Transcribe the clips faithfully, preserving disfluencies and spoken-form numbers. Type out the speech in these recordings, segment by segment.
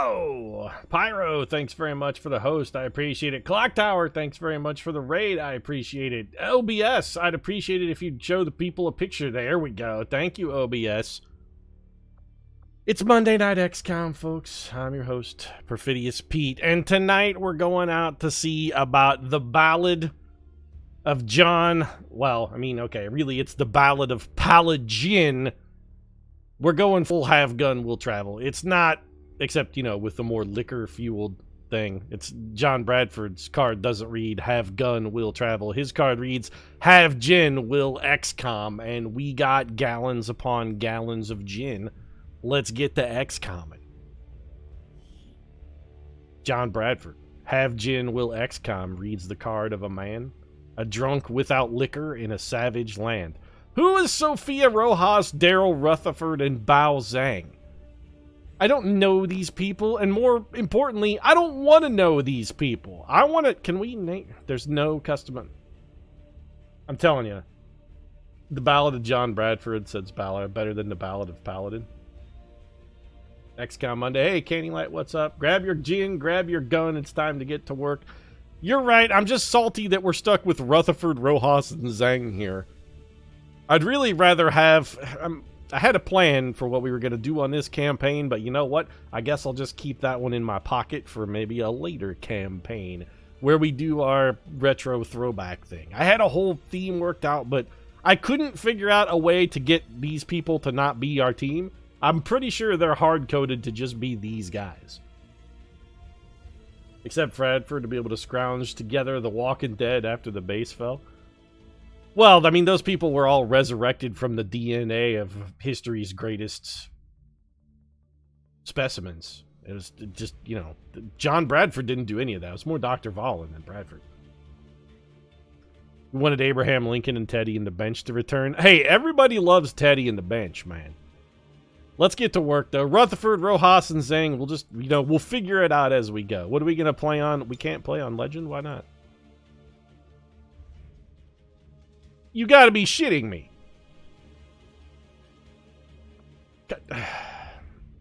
Hello! Pyro, thanks very much for the host. I appreciate it. Clock Tower, thanks very much for the raid. I appreciate it. O B S, I'd appreciate it if you'd show the people a picture. There we go. Thank you, O B S. It's Monday Night X COM, folks. I'm your host, Perfidious Pete. And tonight we're going out to see about the Ballad of John... Well, I mean, okay, really it's the Ballad of Paladin. We're going full Have Gun Will Travel. It's not... Except, you know, with the more liquor-fueled thing. It's John Bradford's card doesn't read Have Gun Will Travel. His card reads Have Gin Will X COM. And we got gallons upon gallons of gin. Let's get the X COM. John Bradford. Have Gin Will X COM reads the card of a man, a drunk without liquor in a savage land. Who is Sophia Rojas, Daryl Rutherford, and Bao Zhang? I don't know these people, and more importantly, I don't want to know these people. I want to... Can we name... There's no custom... I'm telling you. The Ballad of John Bradford says ballad better than the Ballad of Paladin. X COM Monday. Hey, Candy Light, what's up? Grab your gin, grab your gun. It's time to get to work. You're right. I'm just salty that we're stuck with Rutherford, Rojas, and Zhang here. I'd really rather have... I'm, I had a plan for what we were going to do on this campaign, but you know what? I guess I'll just keep that one in my pocket for maybe a later campaign where we do our retro throwback thing. I had a whole theme worked out, but I couldn't figure out a way to get these people to not be our team. I'm pretty sure they're hard-coded to just be these guys. Except Bradford to be able to scrounge together the Walking Dead after the base fell. Well, I mean, those people were all resurrected from the D N A of history's greatest specimens. It was just, you know, John Bradford didn't do any of that. It was more Doctor Vollen than Bradford. We wanted Abraham Lincoln and Teddy and the Bench to return. Hey, everybody loves Teddy and the Bench, man. Let's get to work, though. Rutherford, Rojas, and Zhang, we'll just, you know, we'll figure it out as we go. What are we going to play on? We can't play on Legend? Why not? You gotta be shitting me.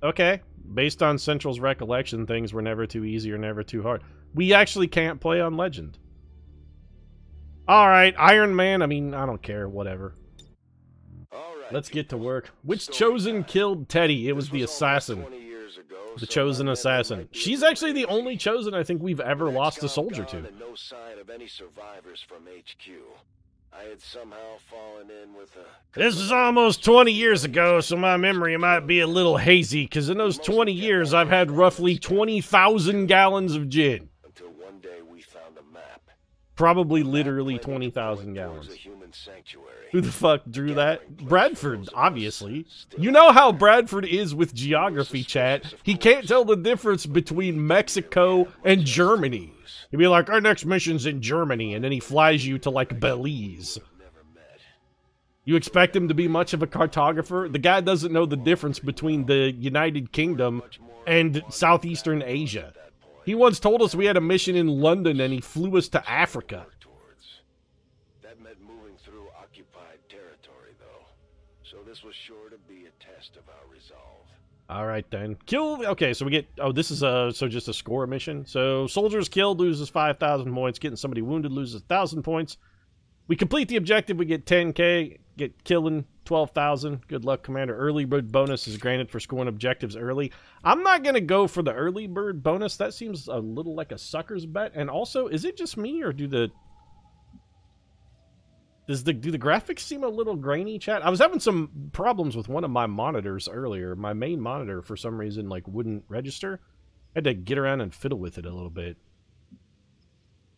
Okay. Based on Central's recollection, things were never too easy or never too hard. We actually can't play on Legend. Alright, Iron Man. I mean, I don't care. Whatever. Right, let's get to work. Which Chosen killed Teddy? It was the assassin. The Chosen Assassin. She's actually the only Chosen I think we've ever lost a soldier to. No sign of any survivors from H Q. I had somehow fallen in with a... This is almost twenty years ago, so my memory might be a little hazy, because in those twenty years, I've had roughly twenty thousand gallons of gin. Until one day we found a map. Probably literally twenty thousand gallons. Who the fuck drew that? Bradford, obviously. You know how Bradford is with geography, chat. He can't tell the difference between Mexico and Germany. He'd be like, our next mission's in Germany, and then he flies you to, like, Belize. You expect him to be much of a cartographer? The guy doesn't know the difference between the United Kingdom and Southeastern Asia. He once told us we had a mission in London, and he flew us to Africa. That meant moving through occupied territory, though. So this was sure to be a test of our resolve. Alright then. Kill... Okay, so we get... Oh, this is a... So just a score mission. So, soldiers killed loses five thousand points. Getting somebody wounded loses one thousand points. We complete the objective. We get ten K. Get killing twelve thousand. Good luck, Commander. Early bird bonus is granted for scoring objectives early. I'm not going to go for the early bird bonus. That seems a little like a sucker's bet. And also, is it just me or do the... Does the, do the graphics seem a little grainy, chat? I was having some problems with one of my monitors earlier. My main monitor, for some reason, like, wouldn't register. I had to get around and fiddle with it a little bit.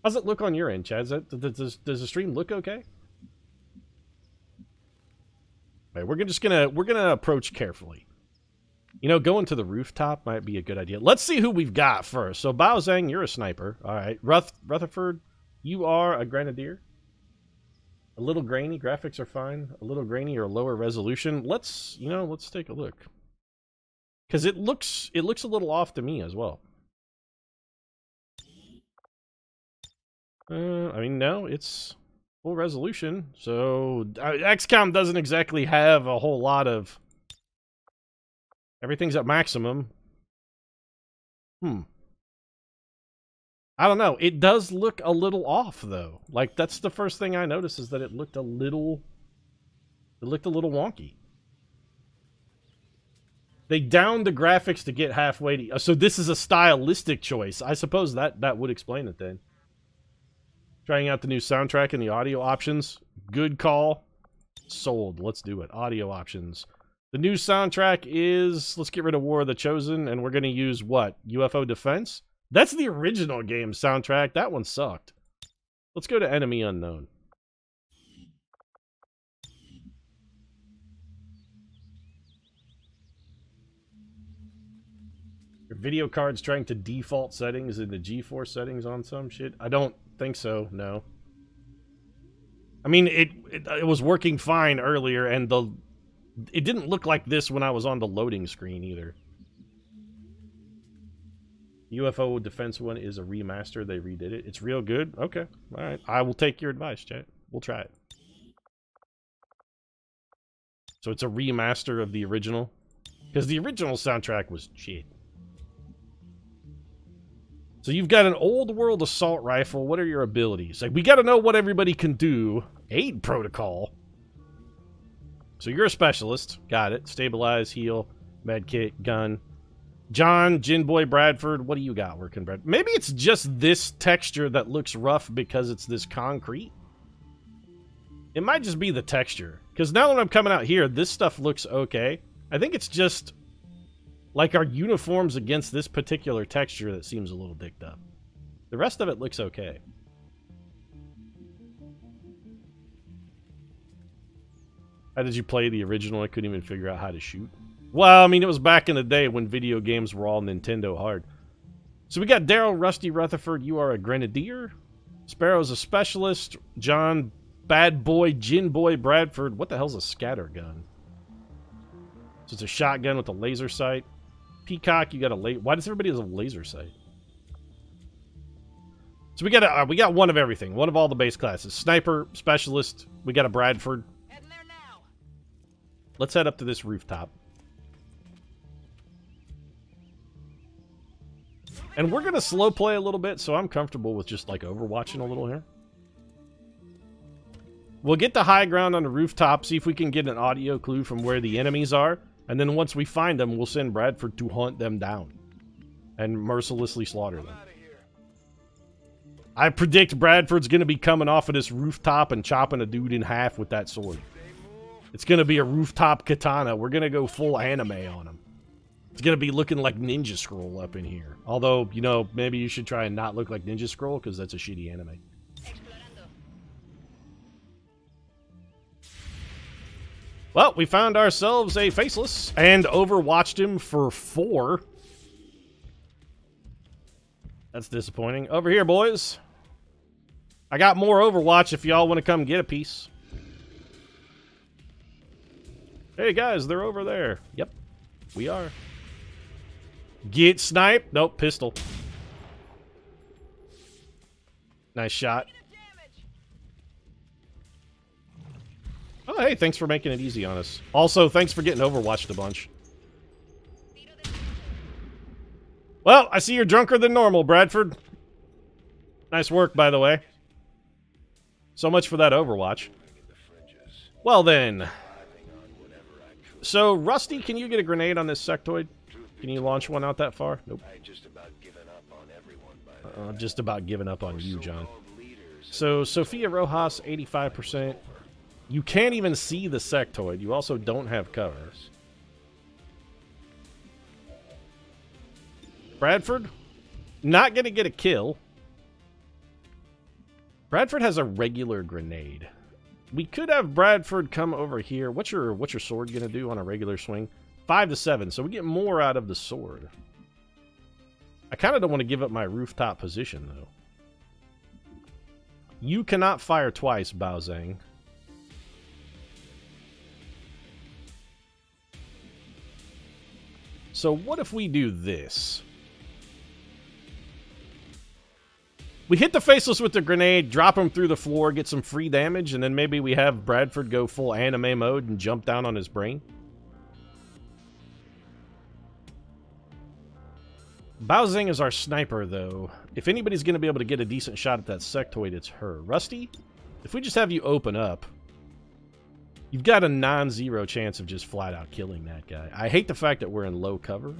How's it look on your end, chat? Is that, does, does the stream look okay? Right, we're just gonna we're gonna approach carefully. You know, going to the rooftop might be a good idea. Let's see who we've got first. So, Bao Zhang, you're a sniper. All right, Ruth, Rutherford, you are a grenadier. A little grainy, graphics are fine. A little grainy or lower resolution. Let's, you know, let's take a look. Because it looks, it looks a little off to me as well. Uh, I mean, no, it's full resolution. So, uh, X COM doesn't exactly have a whole lot of... Everything's at maximum. Hmm. I don't know. It does look a little off, though. Like, that's the first thing I noticed, is that it looked a little... It looked a little wonky. They downed the graphics to get halfway to... So this is a stylistic choice. I suppose that, that would explain it, then. Trying out the new soundtrack and the audio options. Good call. Sold. Let's do it. Audio options. The new soundtrack is... Let's get rid of War of the Chosen, and we're going to use what? U F O Defense? That's the original game soundtrack. That one sucked. Let's go to Enemy Unknown. Your video card's trying to default settings in the GeForce settings on some shit? I don't think so, no. I mean, it, it, it was working fine earlier, and the it didn't look like this when I was on the loading screen either. U F O Defense one is a remaster. They redid it. It's real good. Okay. All right. I will take your advice, chat. We'll try it. So it's a remaster of the original? Because the original soundtrack was shit. So you've got an old world assault rifle. What are your abilities? Like, we got to know what everybody can do. Aid protocol. So you're a specialist. Got it. Stabilize, heal, medkit, gun. John, Jinboy, Bradford, what do you got working, Brad? Maybe it's just this texture that looks rough because it's this concrete. It might just be the texture. Because now when I'm coming out here, this stuff looks okay. I think it's just, like, our uniforms against this particular texture that seems a little dicked up. The rest of it looks okay. How did you play the original? I couldn't even figure out how to shoot. Well, I mean, it was back in the day when video games were all Nintendo hard. So we got Daryl, Rusty, Rutherford, you are a grenadier. Sparrow's a specialist. John, Bad Boy, Gin Boy, Bradford. What the hell's a scatter gun? So it's a shotgun with a laser sight. Peacock, you got a laser. Why does everybody have a laser sight? So we got a, uh, we got one of everything. One of all the base classes. Sniper, specialist. We got a Bradford. Heading there now. Let's head up to this rooftop. And we're going to slow play a little bit, so I'm comfortable with just, like, overwatching a little here. We'll get the high ground on the rooftop, see if we can get an audio clue from where the enemies are. And then once we find them, we'll send Bradford to hunt them down. And mercilessly slaughter them. I predict Bradford's going to be coming off of this rooftop and chopping a dude in half with that sword. It's going to be a rooftop katana. We're going to go full anime on him. It's going to be looking like Ninja Scroll up in here. Although, you know, maybe you should try and not look like Ninja Scroll, because that's a shitty anime. Well, we found ourselves a Faceless and overwatched him for four. That's disappointing. Over here, boys. I got more Overwatch if y'all want to come get a piece. Hey, guys, they're over there. Yep, we are. Get sniped. Nope, pistol. Nice shot. Oh, hey, thanks for making it easy on us. Also, thanks for getting overwatched a bunch. Well, I see you're drunker than normal, Bradford. Nice work, by the way. So much for that overwatch. Well, then. So, Rusty, can you get a grenade on this sectoid? Can you launch one out that far? Nope. I've just about given up on everyone by now. Uh, just about given up on you, John. So, Sophia Rojas, eighty-five percent. You can't even see the sectoid. You also don't have cover. Bradford, not going to get a kill. Bradford has a regular grenade. We could have Bradford come over here. What's your, what's your sword going to do on a regular swing? Five to seven, so we get more out of the sword. I kind of don't want to give up my rooftop position, though. You cannot fire twice, Bao Zhang. So what if we do this? We hit the Faceless with the grenade, drop him through the floor, get some free damage, and then maybe we have Bradford go full anime mode and jump down on his brain. Bao Zhang is our sniper, though. If anybody's going to be able to get a decent shot at that sectoid, it's her. Rusty, if we just have you open up, you've got a non-zero chance of just flat-out killing that guy. I hate the fact that we're in low cover.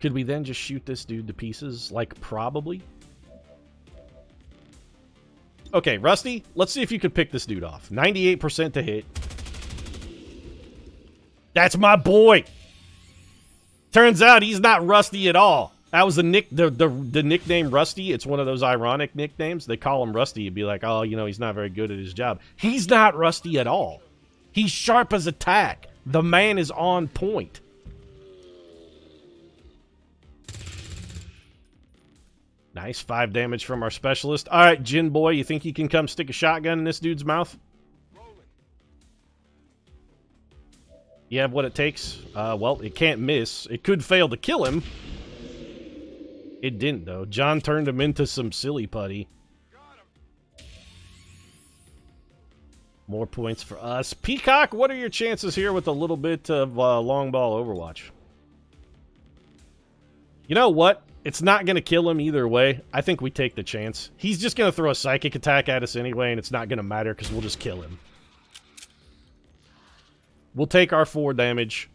Could we then just shoot this dude to pieces? Like, probably. Okay, Rusty, let's see if you could pick this dude off. ninety-eight percent to hit. That's my boy! Turns out he's not Rusty at all. That was the nick the, the the nickname Rusty. It's one of those ironic nicknames. They call him Rusty. You'd be like, oh, you know, he's not very good at his job. He's not Rusty at all. He's sharp as a tack. The man is on point. Nice. Five damage from our specialist. All right, Gin Boy, you think you can come stick a shotgun in this dude's mouth? You have what it takes? Uh, well, it can't miss. It could fail to kill him. It didn't, though. John turned him into some silly putty. More points for us. Peacock, what are your chances here with a little bit of uh, long ball Overwatch? You know what? It's not going to kill him either way. I think we take the chance. He's just going to throw a psychic attack at us anyway, and it's not going to matter because we'll just kill him. We'll take our four damage.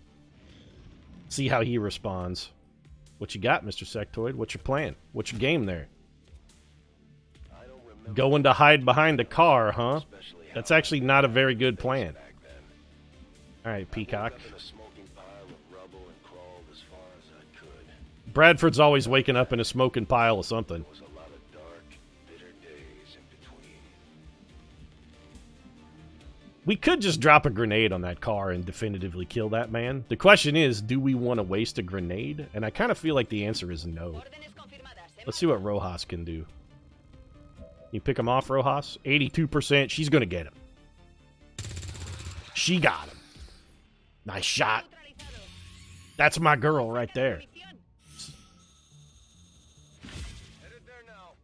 See how he responds. What you got, Mister Sectoid? What's your plan? What's your game there? Going to hide behind a car, huh? That's actually not a very good plan. All right, Peacock. Bradford's always waking up in a smoking pile of something. We could just drop a grenade on that car and definitively kill that man. The question is, do we want to waste a grenade? And I kind of feel like the answer is no. Let's see what Rojas can do. You pick him off, Rojas. eighty-two percent. She's going to get him. She got him. Nice shot. That's my girl right there.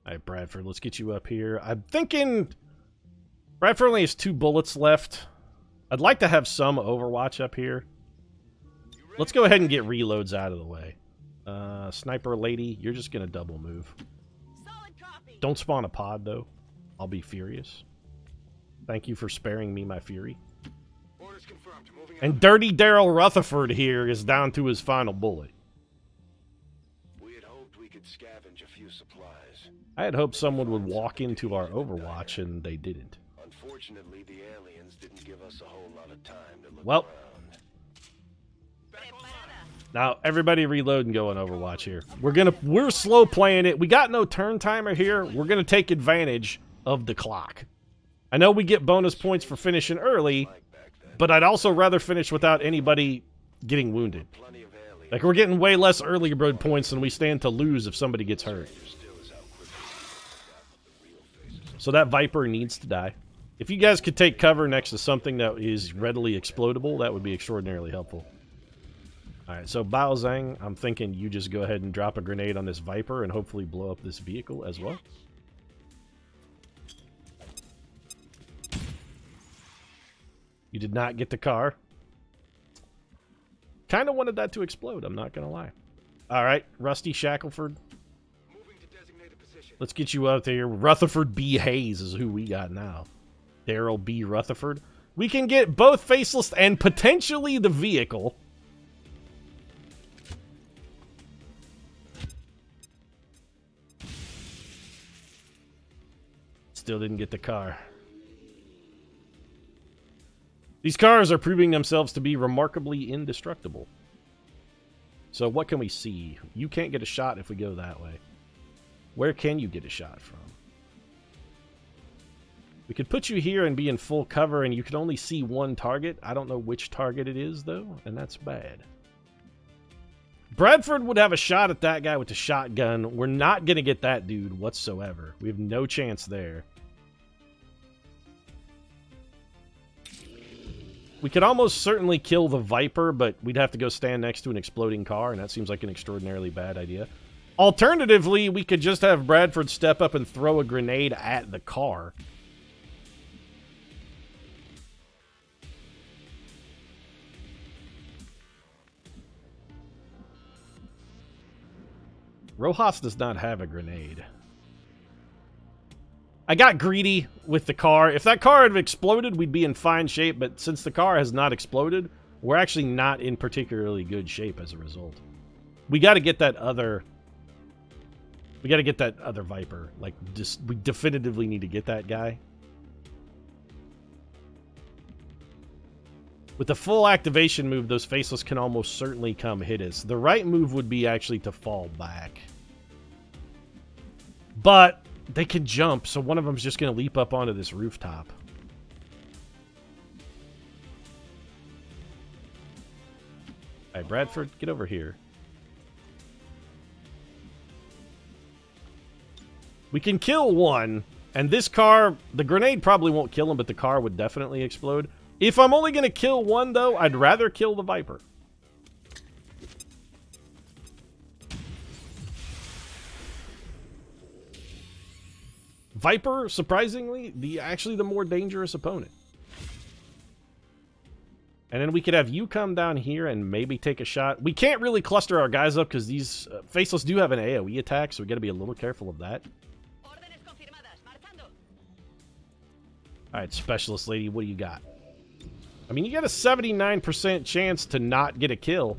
All right, Bradford, let's get you up here. I'm thinking Bradford only has two bullets left. I'd like to have some Overwatch up here. Let's go ahead and get reloads out of the way. Uh, sniper lady, you're just going to double move. Don't spawn a pod, though. I'll be furious. Thank you for sparing me my fury. And Dirty Daryl Rutherford here is down to his final bullet. We had hoped we could scavenge a few supplies. I had hoped someone would walk into our Overwatch, and they didn't. Unfortunately, the aliens didn't give us a whole lot of time to look well, around. Now everybody reload and go on Overwatch here. We're gonna we're slow playing it. We got no turn timer here. We're gonna take advantage of the clock. I know we get bonus points for finishing early, but I'd also rather finish without anybody getting wounded. Like, we're getting way less early road points than we stand to lose if somebody gets hurt. So that Viper needs to die. If you guys could take cover next to something that is readily explodable, that would be extraordinarily helpful. All right, so Bao Zhang, I'm thinking you just go ahead and drop a grenade on this Viper and hopefully blow up this vehicle as well. You did not get the car. Kind of wanted that to explode, I'm not going to lie. All right, Rusty Shackleford. Let's get you out there. Rutherford B. Hayes is who we got now. Daryl B. Rutherford. We can get both Faceless and potentially the vehicle. Still didn't get the car. These cars are proving themselves to be remarkably indestructible. So what can we see? You can't get a shot if we go that way. Where can you get a shot from? We could put you here and be in full cover, and you can only see one target. I don't know which target it is, though, and that's bad. Bradford would have a shot at that guy with the shotgun. We're not going to get that dude whatsoever. We have no chance there. We could almost certainly kill the Viper, but we'd have to go stand next to an exploding car, and that seems like an extraordinarily bad idea. Alternatively, we could just have Bradford step up and throw a grenade at the car. Rojas does not have a grenade. I got greedy with the car. If that car had exploded, we'd be in fine shape, but since the car has not exploded, we're actually not in particularly good shape as a result. We got to get that other... We got to get that other Viper. Like, just, we definitively need to get that guy. With the full activation move, those Faceless can almost certainly come hit us. The right move would be actually to fall back. But they can jump, so one of them's just going to leap up onto this rooftop. All right, Bradford, get over here. We can kill one, and this car, the grenade probably won't kill him, but the car would definitely explode. If I'm only going to kill one, though, I'd rather kill the Viper. Viper, surprisingly, the actually the more dangerous opponent. And then we could have you come down here and maybe take a shot. We can't really cluster our guys up because these uh, Faceless do have an AoE attack, so we got to be a little careful of that. All right, Specialist Lady, what do you got? I mean, you got a seventy-nine percent chance to not get a kill.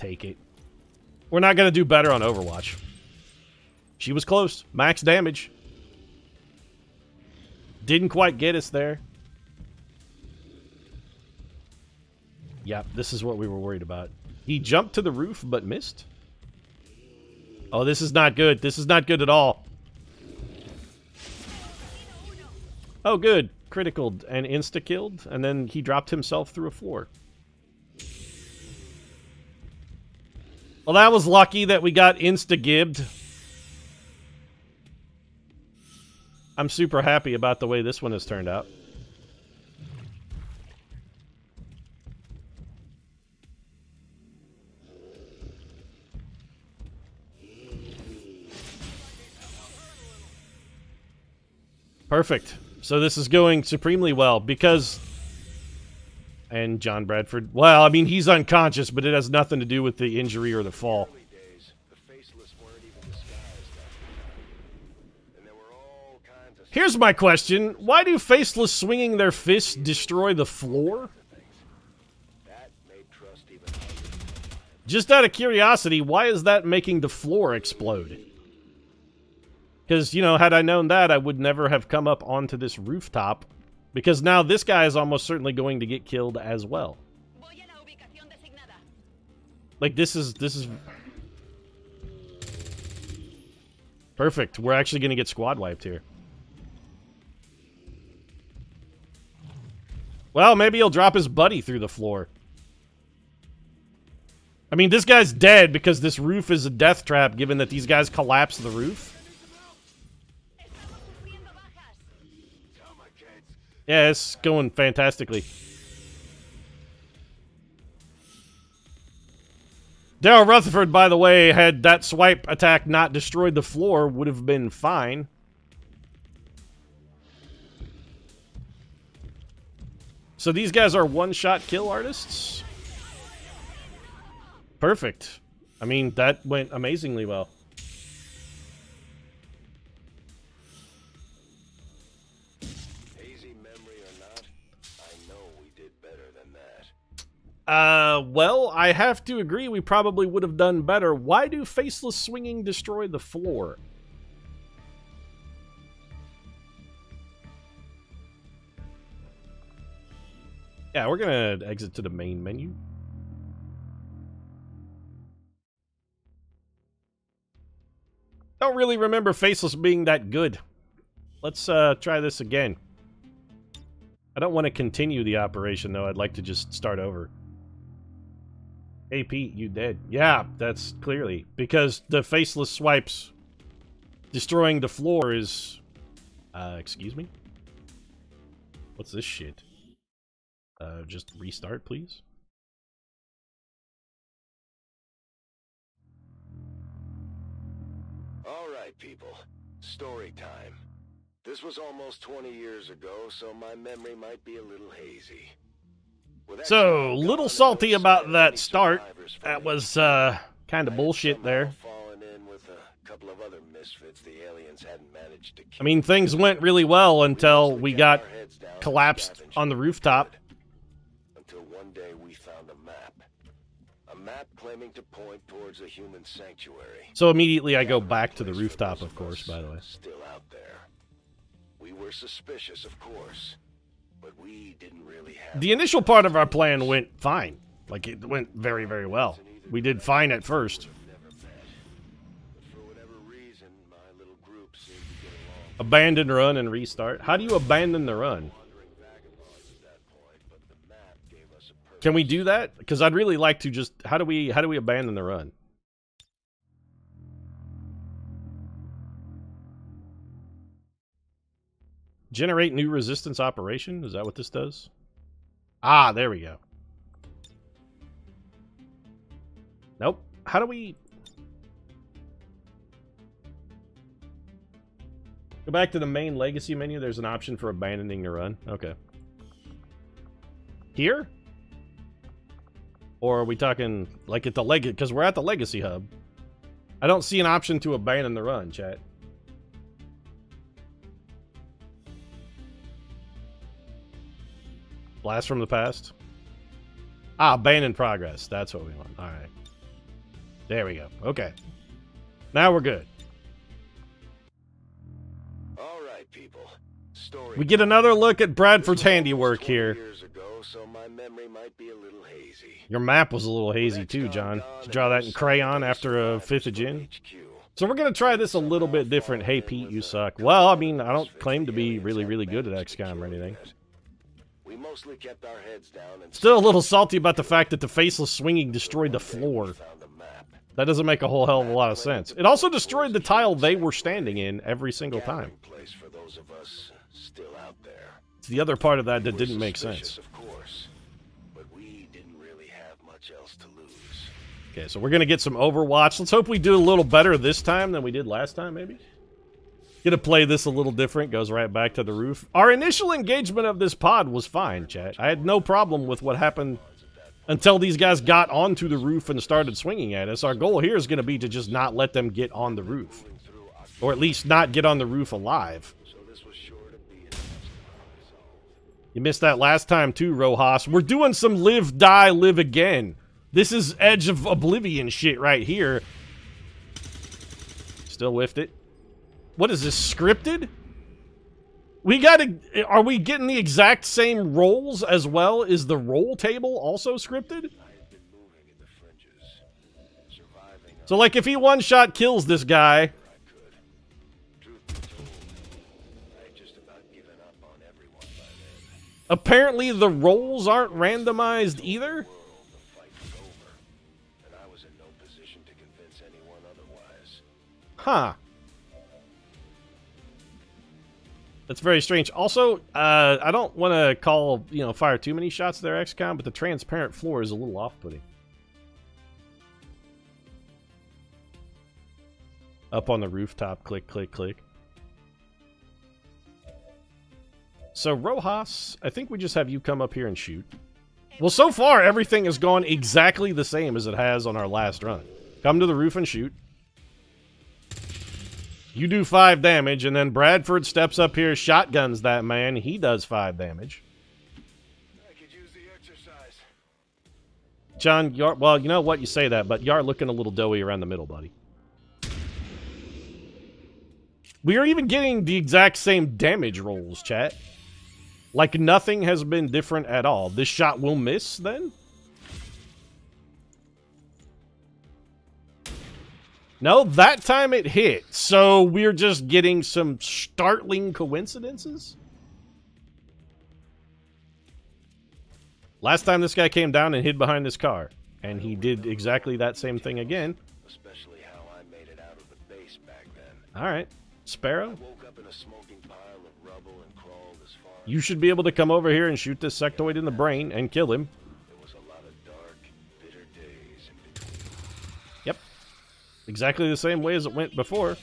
Take it. We're not going to do better on Overwatch. She was close. Max damage. Didn't quite get us there. Yep, this is what we were worried about. He jumped to the roof, but missed. Oh, this is not good. This is not good at all. Oh, good. Criticaled and insta-killed, and then he dropped himself through a floor. Well, that was lucky that we got insta-gibbed. I'm super happy about the way this one has turned out. Perfect. So this is going supremely well because... And John Bradford... Well, I mean, he's unconscious, but it has nothing to do with the injury or the fall. Here's my question. Why do Faceless swinging their fists destroy the floor? Just out of curiosity, why is that making the floor explode? Because, you know, had I known that, I would never have come up onto this rooftop. Because now this guy is almost certainly going to get killed as well. Like, this is... this is perfect. We're actually going to get squad wiped here. Well, maybe he'll drop his buddy through the floor. I mean, this guy's dead because this roof is a death trap, given that these guys collapse the roof. Yeah, it's going fantastically. Daryl Rutherford, by the way, had that swipe attack not destroyed the floor, would have been fine. So these guys are one-shot kill artists? Perfect. I mean, that went amazingly well. Uh, well, I have to agree we probably would have done better. Why do Faceless swinging destroy the floor? Yeah, we're gonna exit to the main menu. Don't really remember Faceless being that good. Let's, uh, try this again. I don't want to continue the operation, though. I'd like to just start over. Hey, Pete, you dead. Yeah, that's clearly. Because the Faceless swipes destroying the floor is... Uh, excuse me? What's this shit? Uh, just restart, please? All right, people. Story time. This was almost twenty years ago, so my memory might be a little hazy. So, little salty about that start. That was, uh, kind of bullshit there. I mean, things went really well until we got collapsed on the rooftop. Until one day we found a map. A map claiming to point towards a human sanctuary. So immediately I go back to the rooftop, of course, by the way. Still out there. We were suspicious, of course. But we didn't really have the initial part of our plan went fine. Like, it went very, very well. We did fine at first. Abandon run and restart. How do you abandon the run? Can we do that? Because I'd really like to just... How do we, how do we abandon the run? Generate new resistance operation? Is that what this does? Ah, there we go. Nope. How do we... Go back to the main legacy menu. There's an option for abandoning the run. Okay. Here? Or are we talking like at the legacy? Because we're at the legacy hub. I don't see an option to abandon the run, chat. Blast from the past. Ah, abandon progress. That's what we want. All right. There we go. Okay. Now we're good. All right, people. Story. We get another look at Bradford's handiwork here. Years ago, so my memory might be a little hazy. Your map was a little hazy too, John. Did you draw that in crayon after a fifth of gin? So we're going to try this a little bit different. Hey, Pete, you suck. Well, I mean, I don't claim to be really, really good at X COM or anything. We mostly kept our heads down and still a little salty about the fact that the faceless swinging destroyed the floor. That doesn't make a whole hell of a lot of sense. It also destroyed the tile they were standing in every single time. It's the other part of that that didn't make sense. Okay, so we're going to get some Overwatch. Let's hope we do a little better this time than we did last time, maybe. Gonna play this a little different. Goes right back to the roof. Our initial engagement of this pod was fine, chat. I had no problem with what happened until these guys got onto the roof and started swinging at us. Our goal here is going to be to just not let them get on the roof. Or at least not get on the roof alive. You missed that last time too, Rojas. We're doing some live, die, live again. This is Edge of Oblivion shit right here. Still whiffed it. What is this, scripted? We gotta... Are we getting the exact same rolls as well? Is the roll table also scripted? So, like, if he one-shot kills this guy... Apparently the rolls aren't randomized either? Huh. That's very strange. Also, uh, I don't want to call, you know, fire too many shots there, X COM, but the transparent floor is a little off-putting. Up on the rooftop, click, click, click. So, Rojas, I think we just have you come up here and shoot. Well, so far, everything has gone exactly the same as it has on our last run. Come to the roof and shoot. You do five damage, and then Bradford steps up here, shotguns that man. He does five damage. I could use the exercise. John, you're, well, you know what? You say that, but you are looking a little doughy around the middle, buddy. We are even getting the exact same damage rolls, chat. Like, nothing has been different at all. This shot will miss, then? No, that time it hit. So we're just getting some startling coincidences. Last time this guy came down and hid behind this car, and he did exactly that same thing again. Especially how I made it out of the base back then. All right, Sparrow. I woke up in a smoking pile of rubble and crawled as far. You should be able to come over here and shoot this sectoid in the brain and kill him. Exactly the same way as it went before.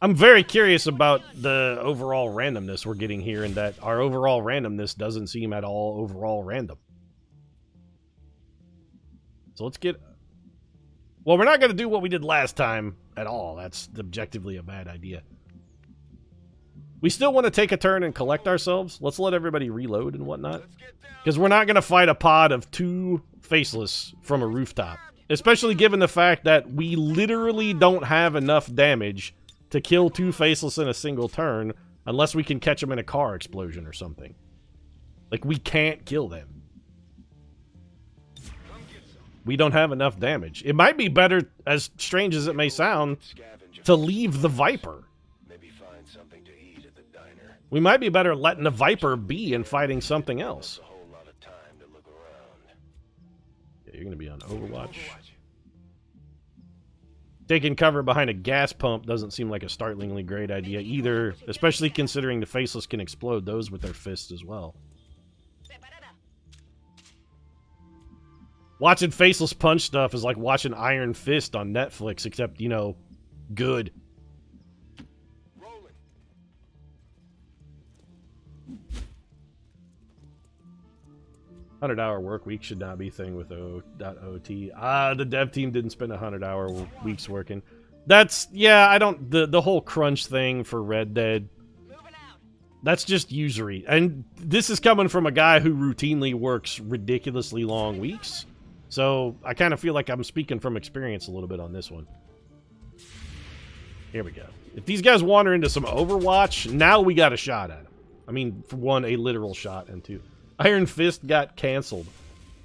I'm very curious about the overall randomness we're getting here, and that our overall randomness doesn't seem at all overall random. So let's get Well, we're not going to do what we did last time at all. That's objectively a bad idea. We still want to take a turn and collect ourselves. Let's let everybody reload and whatnot. Because we're not going to fight a pod of two Faceless from a rooftop. Especially given the fact that we literally don't have enough damage to kill two Faceless in a single turn unless we can catch them in a car explosion or something. Like, we can't kill them. We don't have enough damage. It might be better, as strange as it may sound, to leave the Viper. We might be better letting the Viper be and fighting something else. Yeah, you're going to be on Overwatch. Taking cover behind a gas pump doesn't seem like a startlingly great idea either, especially considering the Faceless can explode those with their fists as well. Watching Faceless punch stuff is like watching Iron Fist on Netflix, except, you know, good. one hundred hour work week should not be a thing with O dot O T. Ah, the dev team didn't spend one hundred hour weeks working. That's, yeah, I don't, the, the whole crunch thing for Red Dead, that's just usury. And this is coming from a guy who routinely works ridiculously long weeks. So I kind of feel like I'm speaking from experience a little bit on this one. Here we go. If these guys wander into some Overwatch, now we got a shot at them. I mean, for one, a literal shot, and two. Iron Fist got canceled.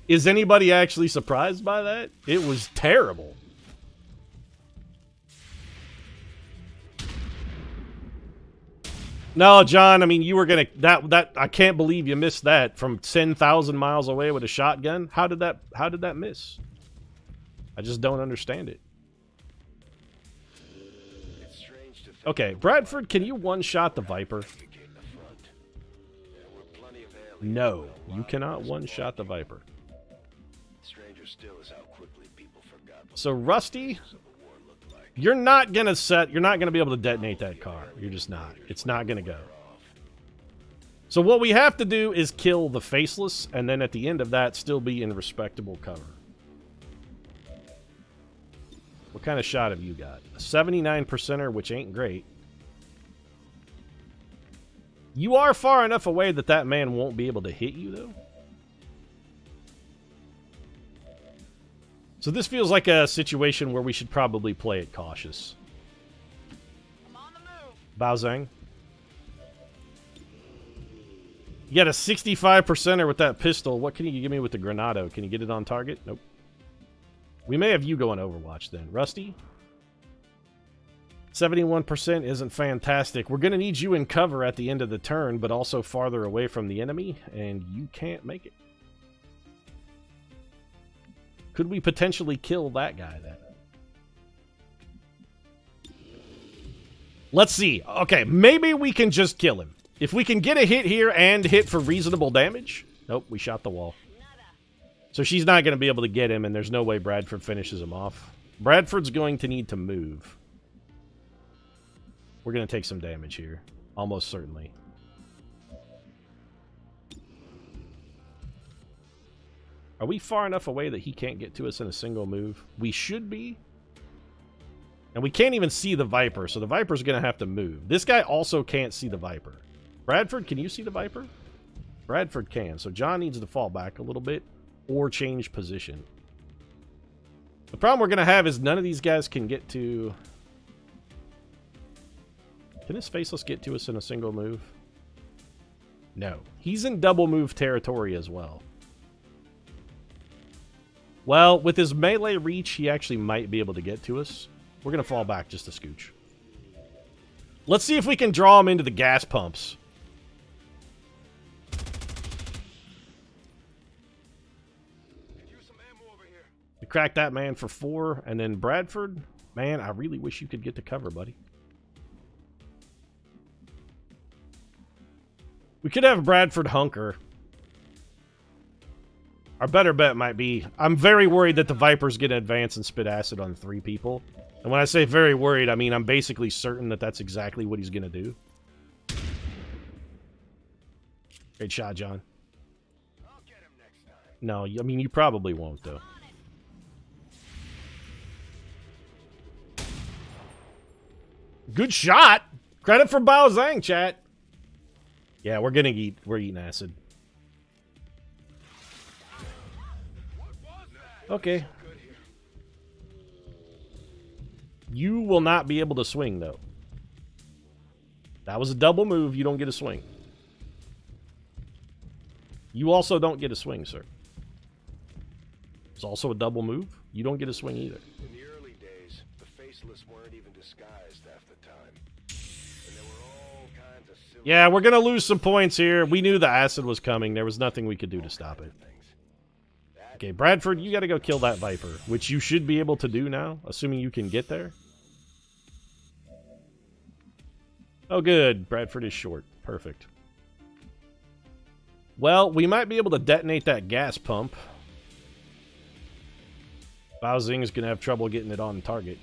Is anybody actually surprised by that? It was terrible. No, John, I mean, you were gonna, that that I can't believe you missed that from ten thousand miles away with a shotgun. How did that how did that miss? I just don't understand it. Okay, Bradford, can you one-shot the Viper? No, you cannot one-shot the Viper. So, Rusty, you're not going to set... You're not going to be able to detonate that car. You're just not. It's not going to go. So, what we have to do is kill the Faceless, and then at the end of that, still be in respectable cover. What kind of shot have you got? A seventy-nine percenter, which ain't great. You are far enough away that that man won't be able to hit you, though. So this feels like a situation where we should probably play it cautious. I'm on the move. Bao Zhang. You got a sixty-five percenter with that pistol. What can you give me with the Granado? Can you get it on target? Nope. We may have you going Overwatch, then. Rusty? seventy-one percent isn't fantastic. We're going to need you in cover at the end of the turn, but also farther away from the enemy, and you can't make it. Could we potentially kill that guy then? Let's see. Okay, maybe we can just kill him. If we can get a hit here and hit for reasonable damage... Nope, we shot the wall. So she's not going to be able to get him, and there's no way Bradford finishes him off. Bradford's going to need to move. We're going to take some damage here. Almost certainly. Are we far enough away that he can't get to us in a single move? We should be. And we can't even see the Viper, so the Viper's going to have to move. This guy also can't see the Viper. Bradford, can you see the Viper? Bradford can, so John needs to fall back a little bit or change position. The problem we're going to have is none of these guys can get to... Can this Faceless get to us in a single move? No. He's in double move territory as well. Well, with his melee reach, he actually might be able to get to us. We're going to fall back just a scooch. Let's see if we can draw him into the gas pumps. We cracked that man for four, and then Bradford. Man, I really wish you could get to cover, buddy. We could have Bradford hunker. Our better bet might be... I'm very worried that the Viper's going to advance and spit acid on three people. And when I say very worried, I mean I'm basically certain that that's exactly what he's going to do. Great shot, John. No, I mean, you probably won't, though. Good shot. Credit for Bao Zhang, chat. Yeah, we're gonna eat. We're eating acid. Okay. You will not be able to swing, though. That was a double move. You don't get a swing. You also don't get a swing, sir. It's also a double move. You don't get a swing either. In the early days, the Faceless weren't even disguised half the time. And there were all kinds of silly... Yeah, we're going to lose some points here. We knew the acid was coming. There was nothing we could do to stop it. Okay, Bradford, you got to go kill that Viper, which you should be able to do now, assuming you can get there. Oh, good. Bradford is short. Perfect. Well, we might be able to detonate that gas pump. Bao Zing is going to have trouble getting it on target.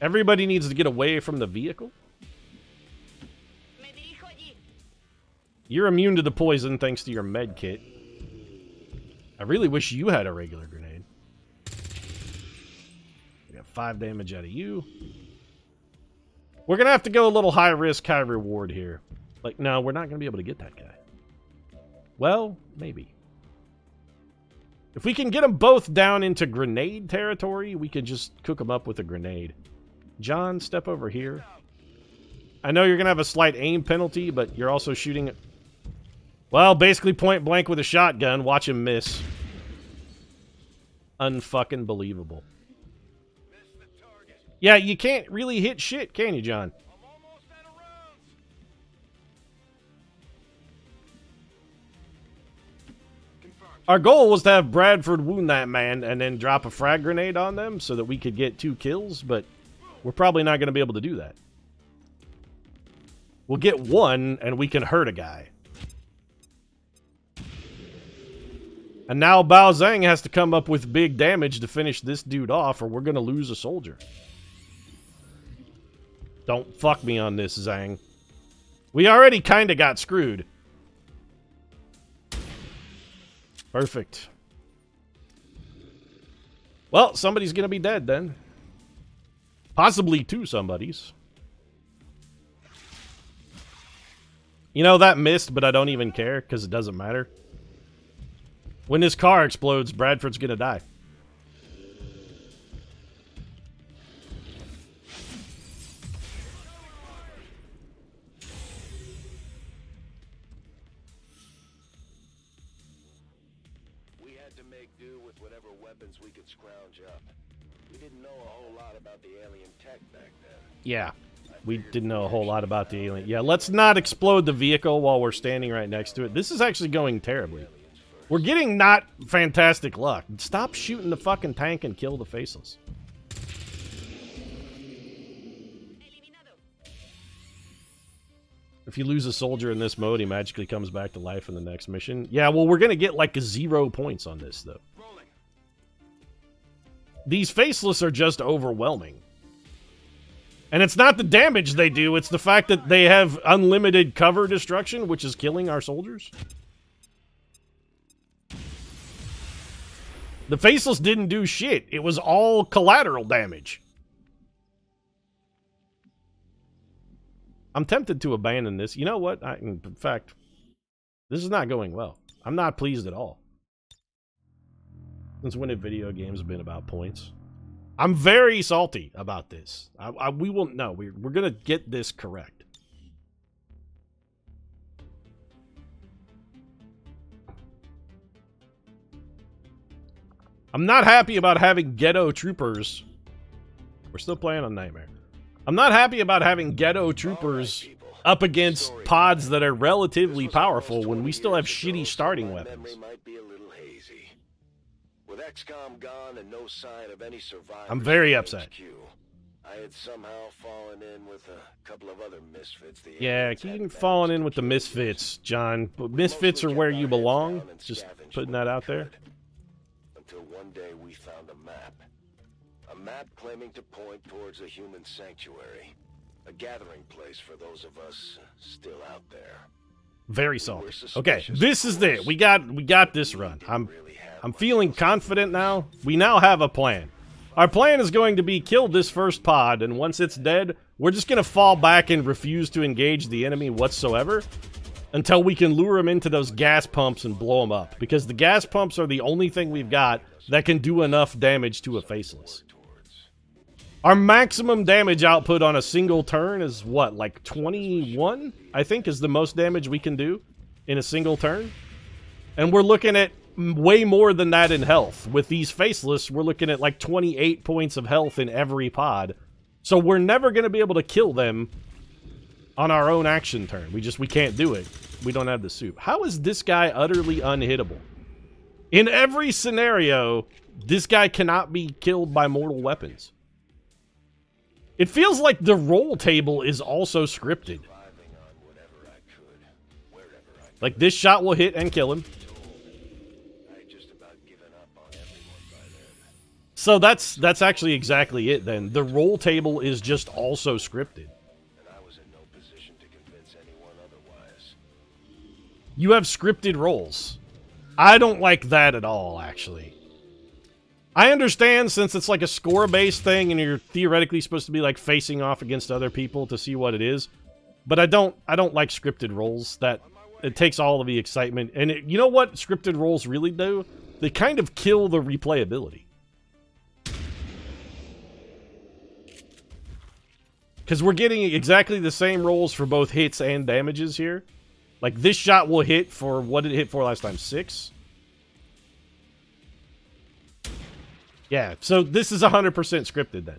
Everybody needs to get away from the vehicle. You're immune to the poison thanks to your med kit. I really wish you had a regular grenade. We got five damage out of you. We're going to have to go a little high risk, high reward here. Like, no, we're not going to be able to get that guy. Well, maybe. If we can get them both down into grenade territory, we can just cook them up with a grenade. John, step over here. I know you're going to have a slight aim penalty, but you're also shooting... Well, basically point blank with a shotgun. Watch him miss. Unfucking believable. Yeah, you can't really hit shit, can you, John? Our goal was to have Bradford wound that man and then drop a frag grenade on them so that we could get two kills, but we're probably not going to be able to do that. We'll get one and we can hurt a guy. And now Bao Zhang has to come up with big damage to finish this dude off, or we're going to lose a soldier. Don't fuck me on this, Zhang. We already kind of got screwed. Perfect. Well, somebody's going to be dead then. Possibly two somebodies. You know, that missed, but I don't even care because it doesn't matter. When this car explodes, Bradford's going to die. We had to make do with whatever weapons we could scrounge up. We didn't know a whole lot about the alien tech back then. Yeah. We didn't know a whole lot about the alien. Yeah, let's not explode the vehicle while we're standing right next to it. This is actually going terribly. We're getting not fantastic luck. Stop shooting the fucking tank and kill the Faceless. If you lose a soldier in this mode, he magically comes back to life in the next mission. Yeah, well, we're going to get like zero points on this, though. These Faceless are just overwhelming. And it's not the damage they do, it's the fact that they have unlimited cover destruction, which is killing our soldiers. The Faceless didn't do shit. It was all collateral damage. I'm tempted to abandon this. You know what? I, in fact, this is not going well. I'm not pleased at all. Since when have video games been about points? I'm very salty about this. I, I, we will no. We're we're gonna get this correct. I'm not happy about having ghetto troopers. We're still playing on Nightmare. I'm not happy about having ghetto troopers up against pods that are relatively powerful when we still have shitty starting weapons. With X COM gone and no sign of any survivors, I'm very upset. I had somehow fallen in with a couple of other misfits. The yeah, keep falling in with the misfits, John. But misfits are where you belong. Just putting that out there. Until one day we found a map. A map claiming to point towards a human sanctuary. A gathering place for those of us still out there. Very salty. Okay, this is it. We got we got this run. I'm I'm feeling confident now. We now have a plan. Our plan is going to be kill this first pod, and once it's dead, we're just going to fall back and refuse to engage the enemy whatsoever until we can lure them into those gas pumps and blow them up, because the gas pumps are the only thing we've got that can do enough damage to a Faceless. Our maximum damage output on a single turn is what, like twenty-one, I think, is the most damage we can do in a single turn. And we're looking at way more than that in health. With these Faceless, we're looking at like twenty-eight points of health in every pod. So we're never going to be able to kill them on our own action turn. We just, we can't do it. We don't have the soup. How is this guy utterly unhittable? In every scenario, this guy cannot be killed by mortal weapons. It feels like the roll table is also scripted. Like, this shot will hit and kill him. So that's that's actually exactly it then. The roll table is just also scripted. You have scripted rolls. I don't like that at all, actually. I understand, since it's like a score-based thing and you're theoretically supposed to be like facing off against other people to see what it is, but I don't I don't like scripted rolls. That it takes all of the excitement. And it, you know what scripted rolls really do? They kind of kill the replayability. Cuz we're getting exactly the same rolls for both hits and damages here. Like, this shot will hit for what did it hit for last time? six. Yeah, so this is one hundred percent scripted then.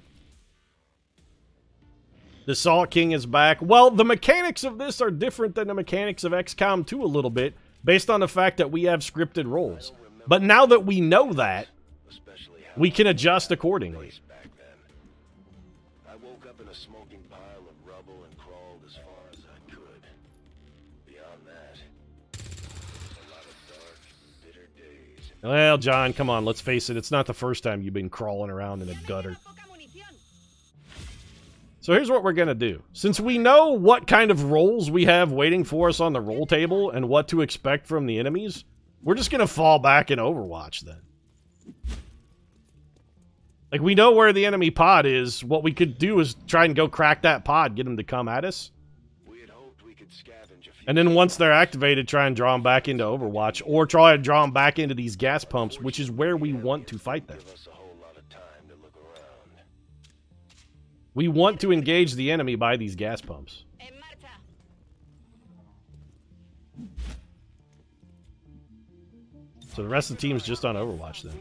The Saw King is back. Well, the mechanics of this are different than the mechanics of X COM two a little bit, based on the fact that we have scripted roles. But now that we know that, we can adjust accordingly. I woke up in a smoking pile of rubble and crawled as far as I could. Beyond that, a lot of dark, bitter days. Well, John, come on, let's face it. It's not the first time you've been crawling around in a gutter. So here's what we're going to do. Since we know what kind of rolls we have waiting for us on the roll table and what to expect from the enemies, we're just going to fall back in Overwatch then. Like, we know where the enemy pod is. What we could do is try and go crack that pod, get them to come at us. We had hoped we could scavenge a few, and then once they're activated, try and draw them back into Overwatch, or try and draw them back into these gas pumps, which is where we want to fight them. We want to engage the enemy by these gas pumps. So the rest of the team's just on Overwatch then.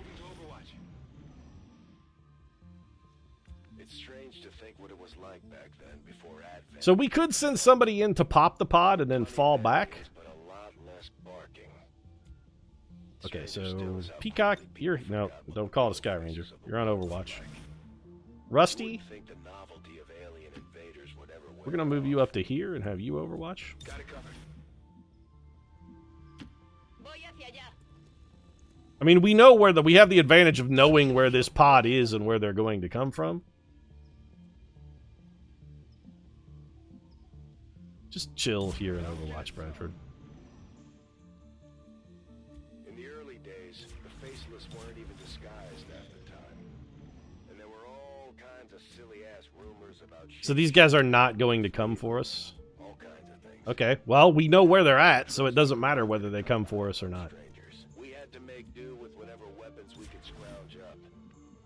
It's strange to think what it was like back then before Advent. So we could send somebody in to pop the pod and then fall back. Okay, so Peacock, you're no, don't call it a Sky Ranger. You're on Overwatch. Rusty, we're gonna move you up to here and have you Overwatch. I mean, we know where the we have the advantage of knowing where this pod is and where they're going to come from. Just chill here in Overwatch, Bradford. In the early days, the Faceless weren't even disguised after. So these guys are not going to come for us? Okay, well, we know where they're at, so it doesn't matter whether they come for us or not. We had to make do with whatever weapons we could scrounge up.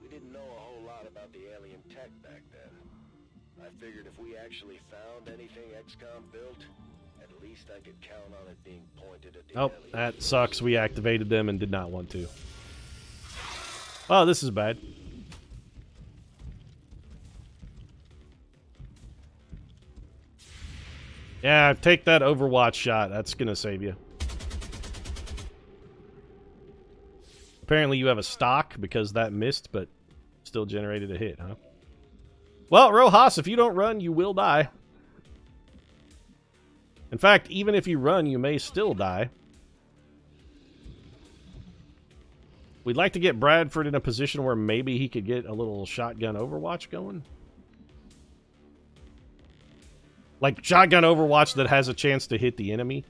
We didn't know a whole lot about the alien tech back then. I figured if we actually found anything X COM built, at least I could count on it being pointed at the alien. Oh, that sucks. We activated them and did not want to. Oh, this is bad. Yeah, take that Overwatch shot. That's gonna save you. Apparently you have a stock because that missed, but still generated a hit, huh? Well, Rojas, if you don't run, you will die. In fact, even if you run, you may still die. We'd like to get Bradford in a position where maybe he could get a little shotgun Overwatch going. Like, shotgun Overwatch that has a chance to hit the enemy.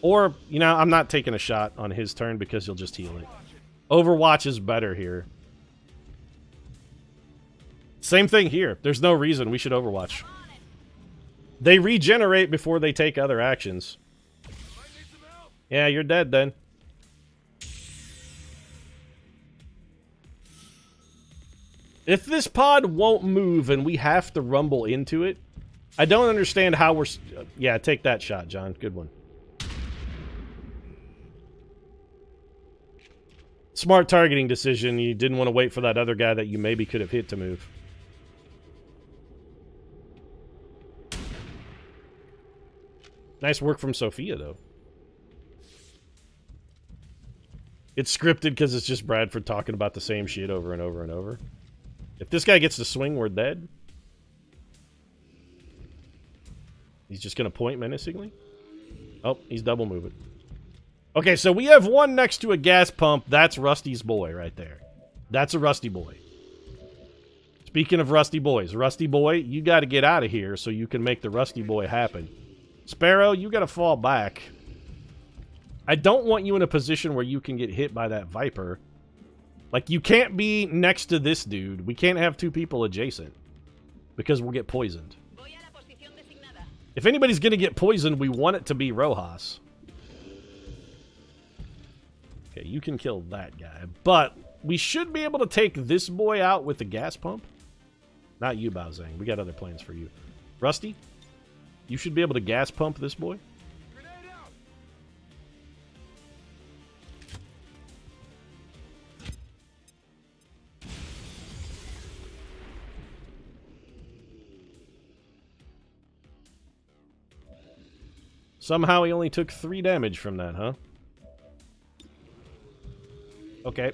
Or, you know, I'm not taking a shot on his turn because he'll just heal it. Overwatch is better here. Same thing here. There's no reason we should overwatch. They regenerate before they take other actions. Yeah, you're dead then. If this pod won't move and we have to rumble into it, I don't understand how we're... Yeah, take that shot, John. Good one. Smart targeting decision. You didn't want to wait for that other guy that you maybe could have hit to move. Nice work from Sophia, though. It's scripted because it's just Bradford talking about the same shit over and over and over. If this guy gets to swing, we're dead. He's just going to point menacingly. Oh, he's double moving. Okay, so we have one next to a gas pump. That's Rusty's boy right there. That's a Rusty boy. Speaking of Rusty boys, Rusty boy, you got to get out of here so you can make the Rusty boy happen. Sparrow, you got to fall back. I don't want you in a position where you can get hit by that Viper. Like, you can't be next to this dude. We can't have two people adjacent because we'll get poisoned. If anybody's going to get poisoned, we want it to be Rojas. Okay, you can kill that guy. But we should be able to take this boy out with the gas pump. Not you, Bao Zhang. We got other plans for you. Rusty, you should be able to gas pump this boy. Somehow he only took three damage from that, huh? Okay.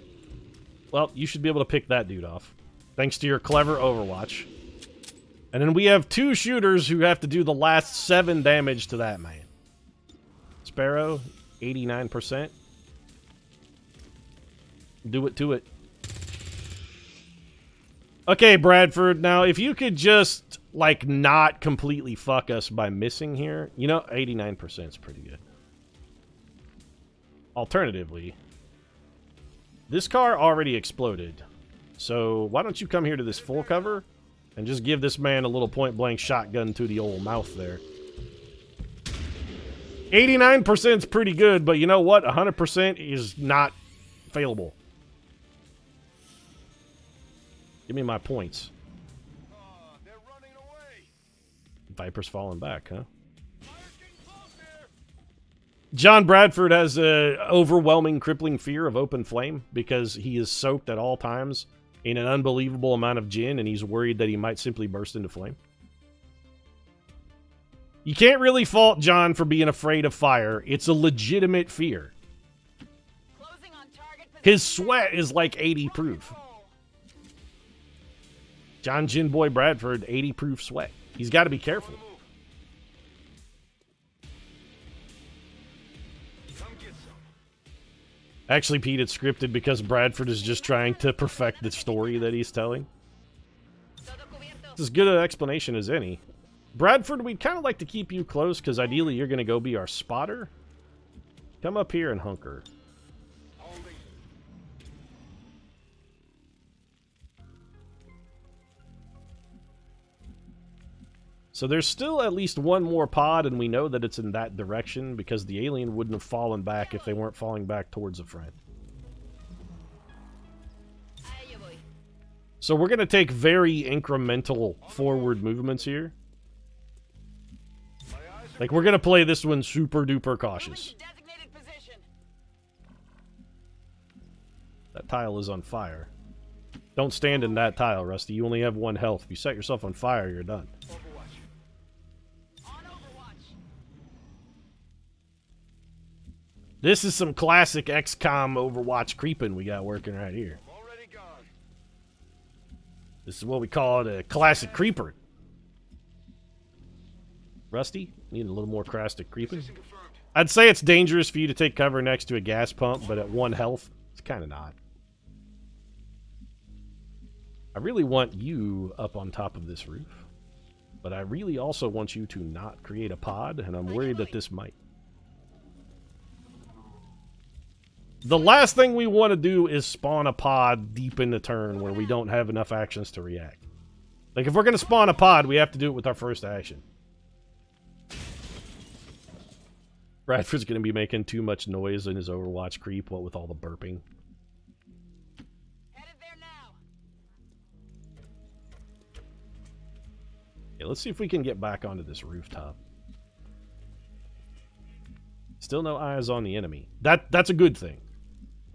Well, you should be able to pick that dude off. Thanks to your clever overwatch. And then we have two shooters who have to do the last seven damage to that man. Sparrow, eighty-nine percent. Do it to it. Okay, Bradford. Now, if you could just... like, not completely fuck us by missing here. You know, eighty-nine percent is pretty good. Alternatively, this car already exploded. So, why don't you come here to this full cover and just give this man a little point-blank shotgun to the old mouth there. eighty-nine percent is pretty good, but you know what? one hundred percent is not failable. Give me my points. Viper's falling back, huh? John Bradford has an overwhelming, crippling fear of open flame because he is soaked at all times in an unbelievable amount of gin, and he's worried that he might simply burst into flame. You can't really fault John for being afraid of fire. It's a legitimate fear. His sweat is like eighty proof. John Gin Boy Bradford, eighty proof sweat. He's got to be careful. Actually, Pete, it's scripted because Bradford is just trying to perfect the story that he's telling. It's as good an explanation as any. Bradford, we'd kind of like to keep you close because ideally you're going to go be our spotter. Come up here and hunker. So there's still at least one more pod, and we know that it's in that direction because the alien wouldn't have fallen back if they weren't falling back towards a friend. So we're going to take very incremental forward movements here. Like, we're going to play this one super-duper cautious. That tile is on fire. Don't stand in that tile, Rusty. You only have one health. If you set yourself on fire, you're done. This is some classic X COM Overwatch creeping we got working right here. This is what we call it, a classic creeper. Rusty, need a little more classic creeping. I'd say it's dangerous for you to take cover next to a gas pump, but at one health, it's kind of not. I really want you up on top of this roof, but I really also want you to not create a pod, and I'm worried that this might. The last thing we want to do is spawn a pod deep in the turn where we don't have enough actions to react. Like, if we're going to spawn a pod, we have to do it with our first action. Bradford's going to be making too much noise in his Overwatch creep, what with all the burping. Headed there now. Okay, let's see if we can get back onto this rooftop. Still no eyes on the enemy. That that's a good thing.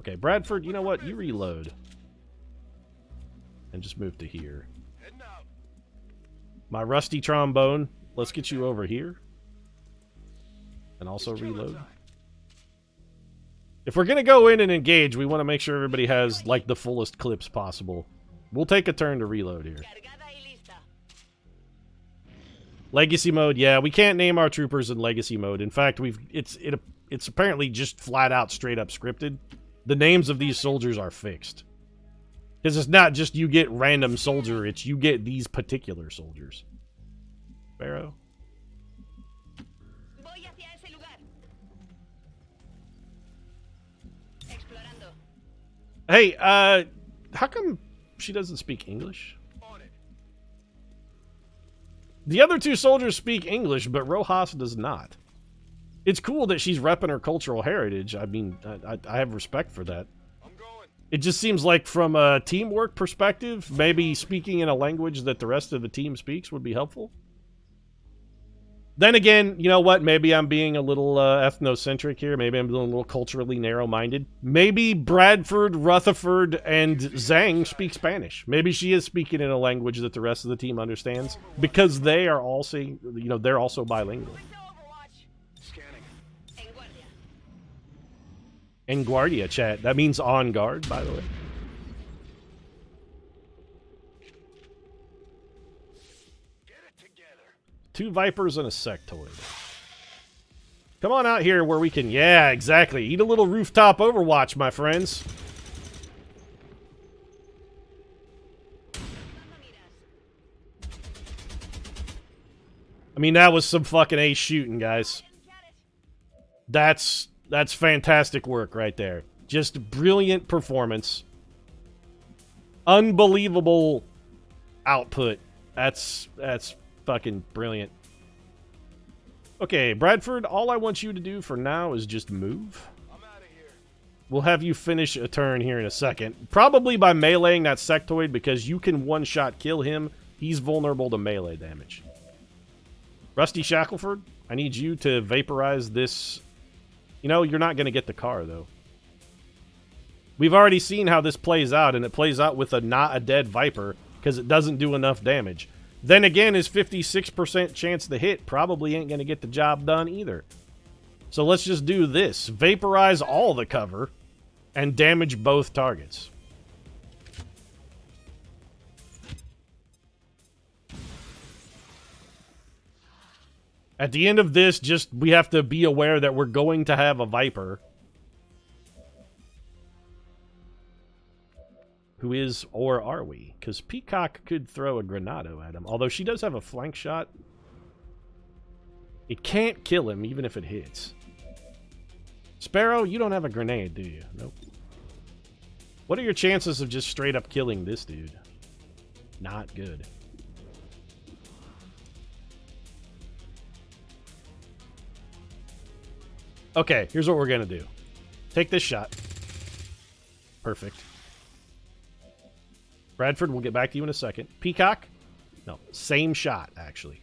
Okay, Bradford, you know what? You reload. And just move to here. My rusty trombone, let's get you over here. And also reload. If we're going to go in and engage, we want to make sure everybody has, like, the fullest clips possible. We'll take a turn to reload here. Legacy mode, yeah, we can't name our troopers in legacy mode. In fact, we've it's it it's apparently just flat out, straight up scripted. The names of these soldiers are fixed. Because it's not just you get random soldier, it's you get these particular soldiers. Sparrow. Hey, uh, how come she doesn't speak English? The other two soldiers speak English, but Rojas does not. It's cool that she's repping her cultural heritage. I mean, I, I have respect for that. It just seems like from a teamwork perspective, maybe speaking in a language that the rest of the team speaks would be helpful. Then again, you know what? Maybe I'm being a little uh, ethnocentric here. Maybe I'm being a little culturally narrow-minded. Maybe Bradford, Rutherford, and Zhang speak Spanish. Maybe she is speaking in a language that the rest of the team understands because they are all saying, you know, they're also bilingual. En guardia, chat. That means on guard, by the way. Get it together. Two Vipers and a Sectoid. Come on out here where we can... Yeah, exactly. Eat a little rooftop Overwatch, my friends. I mean, that was some fucking ace shooting, guys. That's... That's fantastic work right there. Just brilliant performance. Unbelievable output. That's that's fucking brilliant. Okay, Bradford, all I want you to do for now is just move. I'm out of here. We'll have you finish a turn here in a second. Probably by meleeing that Sectoid because you can one-shot kill him. He's vulnerable to melee damage. Rusty Shackleford, I need you to vaporize this... You know, you're not going to get the car, though. We've already seen how this plays out, and it plays out with a not a dead Viper because it doesn't do enough damage. Then again, his fifty-six percent chance to hit probably ain't going to get the job done either. So let's just do this. Vaporize all the cover and damage both targets. At the end of this, just we have to be aware that we're going to have a Viper. Who is, or are we? Because Peacock could throw a Granado at him. Although she does have a flank shot. It can't kill him, even if it hits. Sparrow, you don't have a grenade, do you? Nope. What are your chances of just straight up killing this dude? Not good. Okay, here's what we're going to do. Take this shot. Perfect. Bradford, we'll get back to you in a second. Peacock? No, same shot, actually.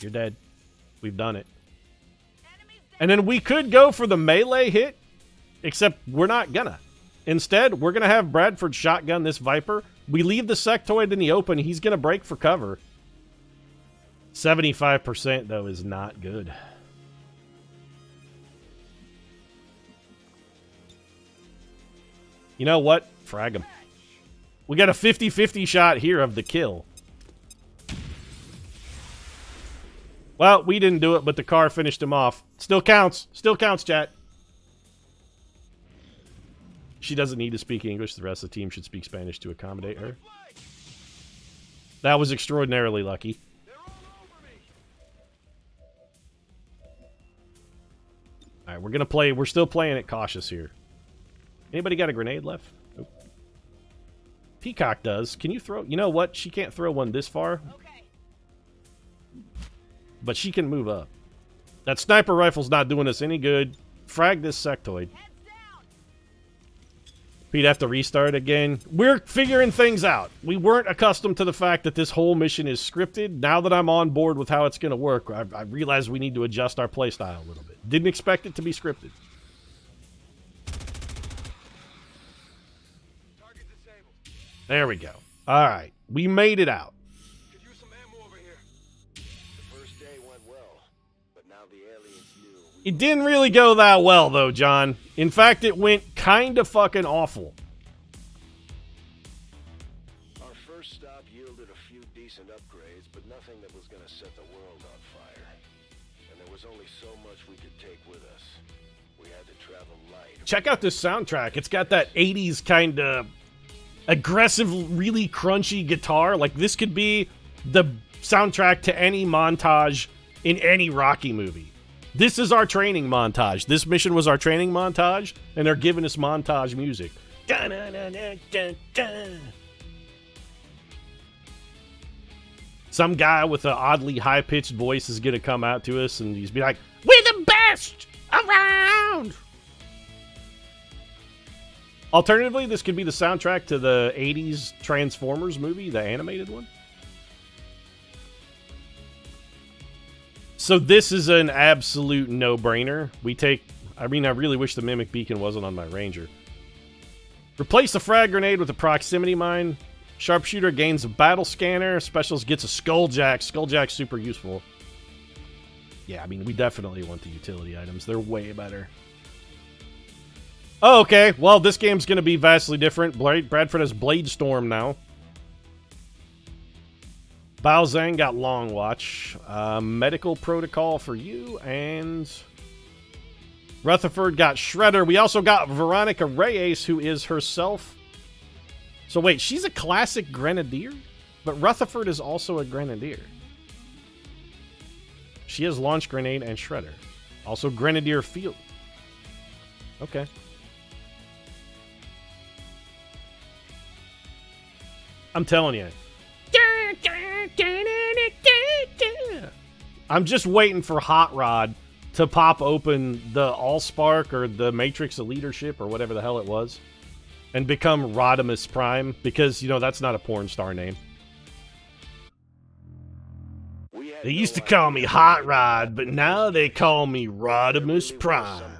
You're dead. We've done it. And then we could go for the melee hit, except we're not gonna. Instead, we're going to have Bradford shotgun this Viper. We leave the Sectoid in the open. He's going to break for cover. seventy-five percent, though, is not good. You know what? Frag him. We got a fifty fifty shot here of the kill. Well, we didn't do it, but the car finished him off. Still counts. Still counts, chat. She doesn't need to speak English. The rest of the team should speak Spanish to accommodate her. That was extraordinarily lucky. All right, we're gonna play. We're still playing it cautious here. Anybody got a grenade left? Nope. Peacock does. Can you throw... You know what? She can't throw one this far. Okay. But she can move up. That sniper rifle's not doing us any good. Frag this sectoid. We'd have to restart again. We're figuring things out. We weren't accustomed to the fact that this whole mission is scripted. Now that I'm on board with how it's going to work, I, I realize we need to adjust our playstyle a little bit. Didn't expect it to be scripted. Target disabled. There we go. All right. We made it out. Could use some ammo over here. The first day went well, but now the aliens knew. It didn't really go that well, though, John. In fact, it went kind of fucking awful. Our first stop yielded a few decent upgrades, but nothing that was going to set the world on fire. And there was only so much we could take with us. We had to travel light. Check out this soundtrack. It's got that eighties kind of aggressive, really crunchy guitar. Like, this could be the soundtrack to any montage in any Rocky movie. This is our training montage. This mission was our training montage, and they're giving us montage music. Da, da, da, da, da. Some guy with an oddly high-pitched voice is going to come out to us, and he's be like, "We're the best around!" Alternatively, this could be the soundtrack to the eighties Transformers movie, the animated one. So this is an absolute no-brainer. We take... I mean, I really wish the Mimic Beacon wasn't on my Ranger. Replace the frag grenade with a proximity mine. Sharpshooter gains a battle scanner. Specials gets a Skulljack. Skulljack's super useful. Yeah, I mean, we definitely want the utility items. They're way better. Oh, okay. Well, this game's going to be vastly different. Bradford has Bladestorm now. Bao Zhang got Longwatch, uh, medical protocol for you, and Rutherford got Shredder. We also got Veronica Reyes, who is herself. So wait, she's a classic grenadier, but Rutherford is also a grenadier. She has launch grenade and Shredder, also grenadier field. Okay. I'm telling you. I'm just waiting for Hot Rod to pop open the Allspark or the Matrix of Leadership or whatever the hell it was and become Rodimus Prime, because, you know, that's not a porn star name. They used to call me Hot Rod, but now they call me Rodimus Prime.